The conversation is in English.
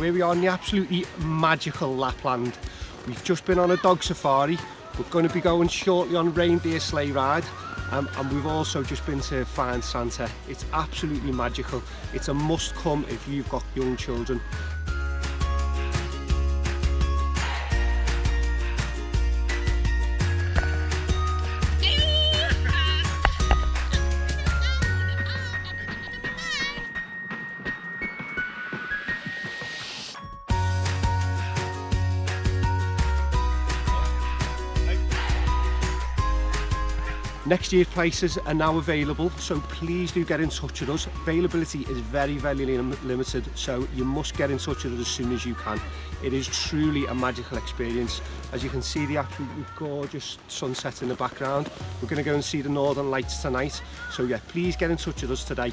Where we are in the absolutely magical Lapland. We've just been on a dog safari. We're going to be going shortly on a reindeer sleigh ride. And we've also just been to find Santa. It's absolutely magical. It's a must come if you've got young children. Next year's prices are now available, so please do get in touch with us. Availability is very, very limited, so you must get in touch with us as soon as you can. It is truly a magical experience. As you can see, the absolutely gorgeous sunset in the background. We're going to go and see the Northern Lights tonight, so yeah, please get in touch with us today.